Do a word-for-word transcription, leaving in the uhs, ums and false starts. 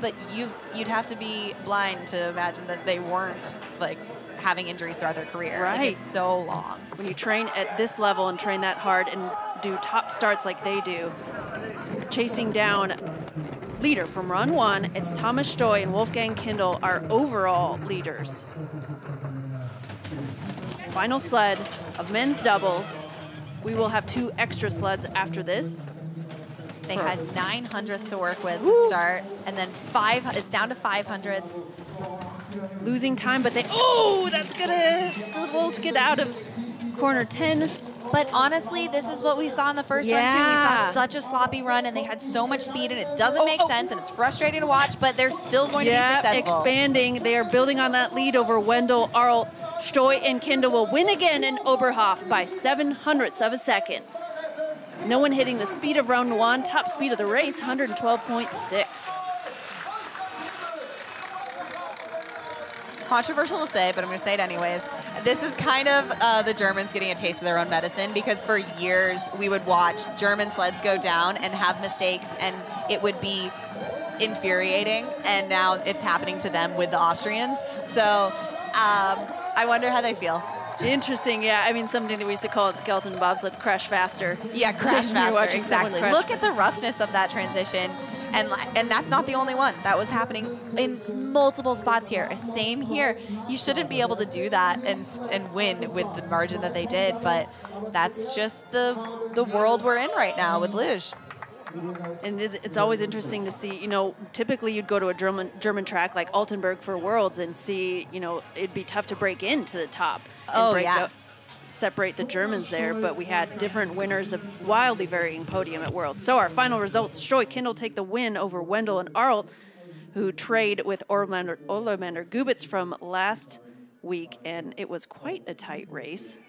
but you, you'd have to be blind to imagine that they weren't like having injuries throughout their career. Right. Like, it's so long. When you train at this level and train that hard and do top starts like they do, chasing down leader from run one, it's Thomas Steu and Wolfgang Kindl, our overall leaders. Final sled of men's doubles. We will have two extra sleds after this. They had nine hundredths to work with Woo. to start, and then five, it's down to five hundredths. Losing time, but they, oh, that's gonna, the Wolves get out of corner ten. But honestly, this is what we saw in the first yeah. run, too. We saw such a sloppy run, and they had so much speed, and it doesn't oh, make oh. sense, and it's frustrating to watch, but they're still going yeah, to be successful. Expanding. They are building on that lead over Wendell Arlt. Steu and Kindl will win again in Oberhof by seven hundredths of a second. No one hitting the speed of round one, top speed of the race, one twelve point six. Controversial to say, but I'm gonna say it anyways. This is kind of uh, the Germans getting a taste of their own medicine, because for years we would watch German sleds go down and have mistakes, and it would be infuriating, and now it's happening to them with the Austrians. So um, I wonder how they feel. Interesting, yeah. I mean, something that we used to call it skeleton bobsled, crash faster. Yeah, crash faster, exactly. Crash. Look at the roughness of that transition. And, and that's not the only one. That was happening in multiple spots here. Same here. You shouldn't be able to do that and, and win with the margin that they did, but that's just the, the world we're in right now with luge. And it's always interesting to see, you know, typically you'd go to a German German track like Altenberg for Worlds and see, you know, it'd be tough to break into the top and oh, break yeah. the, separate the Germans there, but we had different winners of wildly varying podium at Worlds. So our final results, Steu, Kindl take the win over Wendell and Arlt, who trade with Orlander, Orlander Gubitz from last week, and it was quite a tight race.